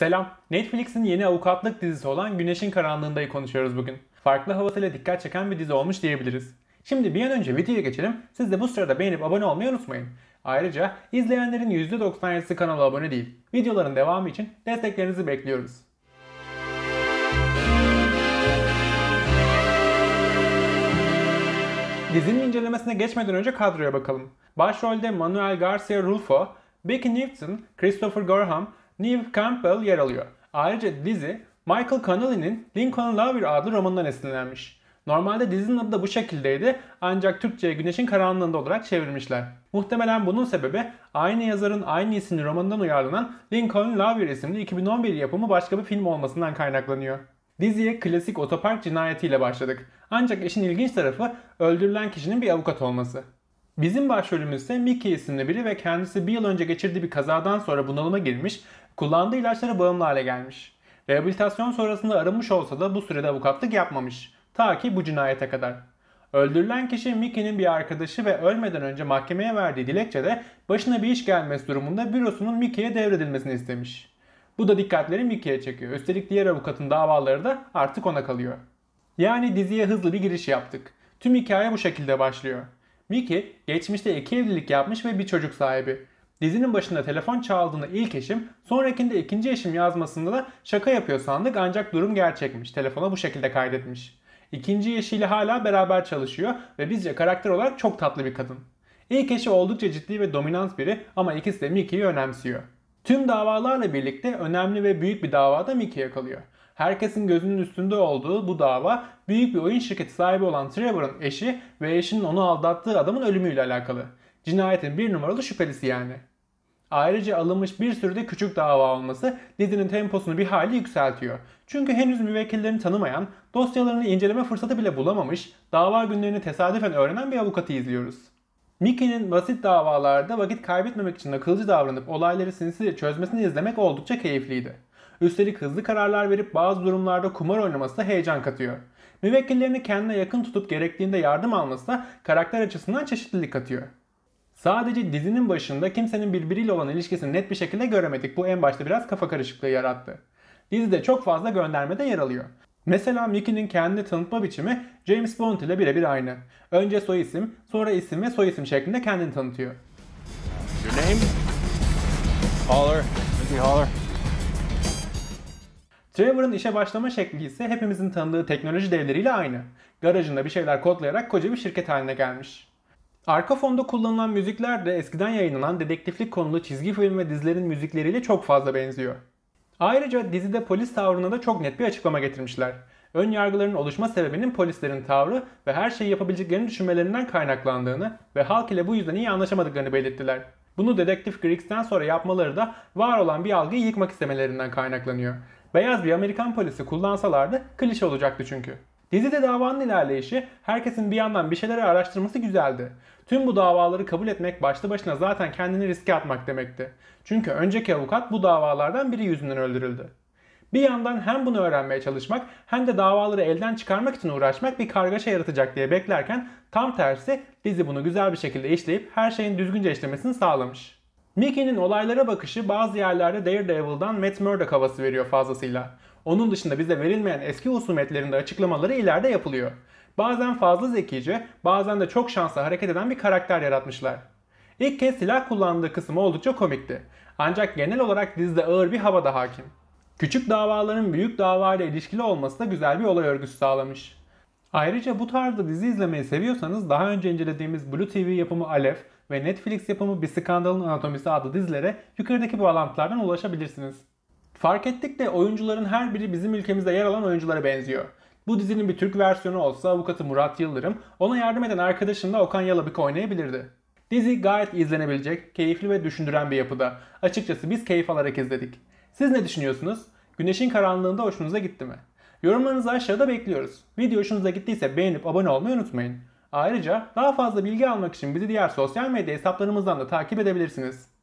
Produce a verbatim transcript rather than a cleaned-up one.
Selam. Netflix'in yeni avukatlık dizisi olan Güneşin Karanlığında'yı konuşuyoruz bugün. Farklı havasıyla dikkat çeken bir dizi olmuş diyebiliriz. Şimdi bir an önce videoya geçelim. Siz de bu sırada beğenip abone olmayı unutmayın. Ayrıca izleyenlerin yüzde doksan yedisi kanala abone değil. Videoların devamı için desteklerinizi bekliyoruz. Dizinin incelemesine geçmeden önce kadroya bakalım. Başrolde Manuel Garcia-Rulfo, Becki Newton, Christopher Gorham, Neve Campbell yer alıyor. Ayrıca dizi Michael Connelly'nin Lincoln Lawyer adlı romanından esinlenmiş. Normalde dizinin adı da bu şekildeydi ancak Türkçe'ye Güneşin Karanlığında olarak çevirmişler. Muhtemelen bunun sebebi aynı yazarın aynı isimli romanından uyarlanan Lincoln Lawyer isimli iki bin on bir yapımı başka bir film olmasından kaynaklanıyor. Diziye klasik otopark cinayetiyle başladık. Ancak işin ilginç tarafı öldürülen kişinin bir avukat olması. Bizim başrolümüz ise Mickey isimli biri ve kendisi bir yıl önce geçirdiği bir kazadan sonra bunalıma girmiş, kullandığı ilaçlara bağımlı hale gelmiş. Rehabilitasyon sonrasında arınmış olsa da bu sürede avukatlık yapmamış. Ta ki bu cinayete kadar. Öldürülen kişi Mickey'nin bir arkadaşı ve ölmeden önce mahkemeye verdiği dilekçede başına bir iş gelmesi durumunda bürosunun Mickey'e devredilmesini istemiş. Bu da dikkatleri Mickey'e çekiyor. Üstelik diğer avukatın davaları da artık ona kalıyor. Yani diziye hızlı bir giriş yaptık. Tüm hikaye bu şekilde başlıyor. Mickey geçmişte iki evlilik yapmış ve bir çocuk sahibi. Dizinin başında telefon çaldığını ilk eşim, sonrakinde ikinci eşim yazmasında da şaka yapıyor sandık ancak durum gerçekmiş. Telefona bu şekilde kaydetmiş. İkinci eşiyle hala beraber çalışıyor ve bizce karakter olarak çok tatlı bir kadın. İlk eşi oldukça ciddi ve dominant biri ama ikisi de Mickey'yi önemsiyor. Tüm davalarla birlikte önemli ve büyük bir davada Mickey'ye kalıyor. Herkesin gözünün üstünde olduğu bu dava büyük bir oyun şirketi sahibi olan Trevor'ın eşi ve eşinin onu aldattığı adamın ölümüyle alakalı. Cinayetin bir numaralı şüphelisi yani. Ayrıca alınmış bir sürü de küçük dava olması dizinin temposunu bir hayli yükseltiyor. Çünkü henüz müvekkillerini tanımayan, dosyalarını inceleme fırsatı bile bulamamış, dava günlerini tesadüfen öğrenen bir avukatı izliyoruz. Mickey'nin basit davalarda vakit kaybetmemek için akılcı davranıp olayları sinsice çözmesini izlemek oldukça keyifliydi. Üstelik hızlı kararlar verip bazı durumlarda kumar oynaması da heyecan katıyor. Müvekkillerini kendine yakın tutup gerektiğinde yardım alması da karakter açısından çeşitlilik katıyor. Sadece dizinin başında kimsenin birbiriyle olan ilişkisini net bir şekilde göremedik. Bu en başta biraz kafa karışıklığı yarattı. Dizide çok fazla göndermede yer alıyor. Mesela Mickey'nin kendini tanıtma biçimi James Bond ile birebir aynı. Önce soy isim, sonra isim ve soy isim şeklinde kendini tanıtıyor. Your name? Holler. Mickey Holler. Trevor'ın işe başlama şekli ise hepimizin tanıdığı teknoloji devleriyle aynı. Garajında bir şeyler kodlayarak koca bir şirket haline gelmiş. Arka fonda kullanılan müzikler de eskiden yayınlanan dedektiflik konulu çizgi film ve dizilerin müzikleriyle çok fazla benziyor. Ayrıca dizide polis tavrına da çok net bir açıklama getirmişler. Ön yargıların oluşma sebebinin polislerin tavrı ve her şeyi yapabileceklerini düşünmelerinden kaynaklandığını ve halk ile bu yüzden iyi anlaşamadıklarını belirttiler. Bunu dedektif Griggs'ten sonra yapmaları da var olan bir algıyı yıkmak istemelerinden kaynaklanıyor. Beyaz bir Amerikan polisi kullansalardı klişe olacaktı çünkü. Dizide davanın ilerleyişi, herkesin bir yandan bir şeyleri araştırması güzeldi. Tüm bu davaları kabul etmek başlı başına zaten kendini riske atmak demekti. Çünkü önceki avukat bu davalardan biri yüzünden öldürüldü. Bir yandan hem bunu öğrenmeye çalışmak hem de davaları elden çıkarmak için uğraşmak bir kargaşa yaratacak diye beklerken tam tersi dizi bunu güzel bir şekilde işleyip her şeyin düzgünce işlemesini sağlamış. Mickey'nin olaylara bakışı bazı yerlerde Daredevil'dan Matt Murdock havası veriyor fazlasıyla. Onun dışında bize verilmeyen eski husumetlerinde açıklamaları ileride yapılıyor. Bazen fazla zekice, bazen de çok şanslı hareket eden bir karakter yaratmışlar. İlk kez silah kullandığı kısım oldukça komikti. Ancak genel olarak dizide ağır bir hava da hakim. Küçük davaların büyük davayla ilişkili olması da güzel bir olay örgüsü sağlamış. Ayrıca bu tarzda dizi izlemeyi seviyorsanız daha önce incelediğimiz BluTV yapımı Alef ve Netflix yapımı Bir Skandalın Anatomisi adlı dizilere yukarıdaki bağlantılardan ulaşabilirsiniz. Fark ettik de oyuncuların her biri bizim ülkemizde yer alan oyunculara benziyor. Bu dizinin bir Türk versiyonu olsa avukatı Murat Yıldırım, ona yardım eden arkadaşını da Okan Yalabık oynayabilirdi. Dizi gayet izlenebilecek, keyifli ve düşündüren bir yapıda. Açıkçası biz keyif alarak izledik. Siz ne düşünüyorsunuz? Güneşin Karanlığında hoşunuza gitti mi? Yorumlarınızı aşağıda bekliyoruz. Video hoşunuza gittiyse beğenip abone olmayı unutmayın. Ayrıca daha fazla bilgi almak için bizi diğer sosyal medya hesaplarımızdan da takip edebilirsiniz.